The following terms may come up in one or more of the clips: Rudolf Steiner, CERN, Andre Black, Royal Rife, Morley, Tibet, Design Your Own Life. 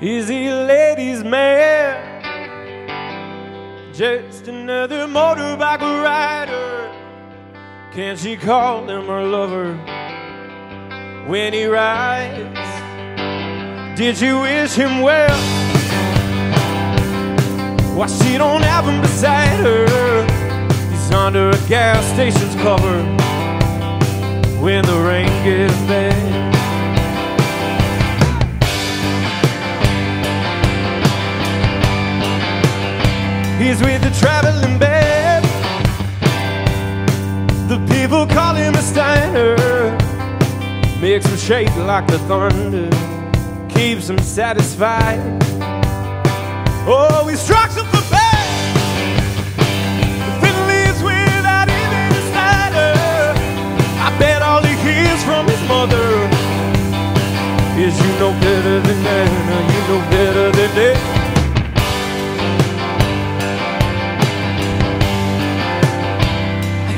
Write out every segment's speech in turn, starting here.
Is he a ladies' man? Just another motorbike rider. Can she call him her lover when he rides? Did she wish him well? Why she don't have him beside her? He's under a gas station's cover when the rain gets bad. He's with the traveling band. The people call him a Steiner. Makes him shake like the thunder. Keeps him satisfied. Oh, he strikes him for bad. The fiddle lives without him in a Steiner. I bet all he hears from his mother is you know better than that. You know better than that.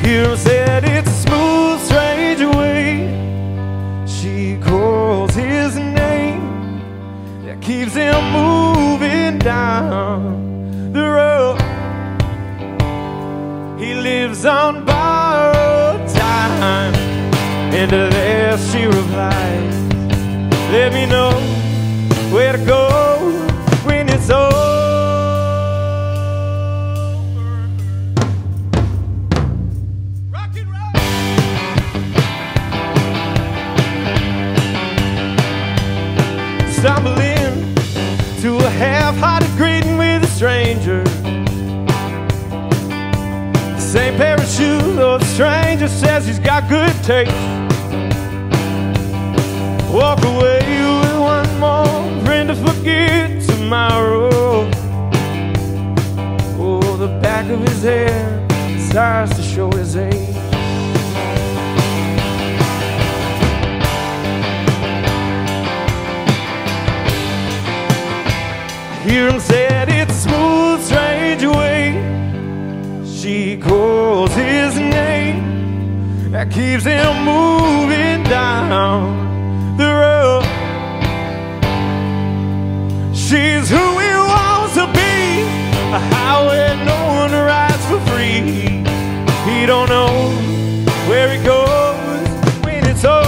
You said it's a smooth, strange way. She calls his name. That keeps him moving down the road. He lives on borrowed time. And to there she replies, let me know where to go when it's over. Stumbling to a half-hearted greeting with a stranger. The same pair of shoes, though the stranger says he's got good taste. Walk away with one more friend to forget tomorrow. Oh, the back of his head starts to show his age. Hear him said it's a smooth, strange way. She calls his name. That keeps him moving down the road. She's who he wants to be. A highway no one rides for free. He don't know where he goes when it's over.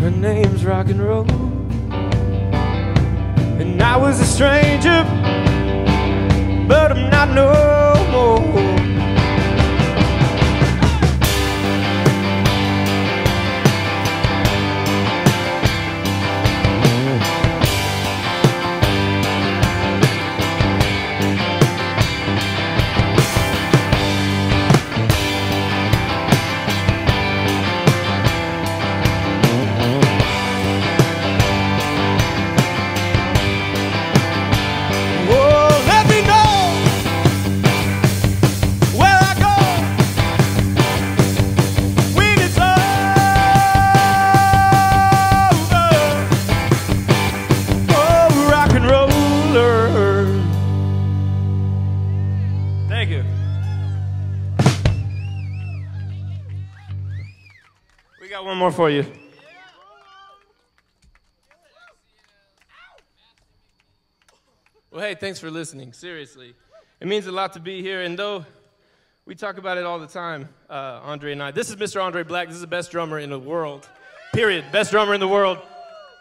Her name's rock and roll. And I was a stranger, but I'm not no more. Thank you. We got one more for you. Well, hey, thanks for listening. Seriously. It means a lot to be here. And though we talk about it all the time, Andre and I, this is Mr. Andre Black. This is the best drummer in the world. Period. Best drummer in the world.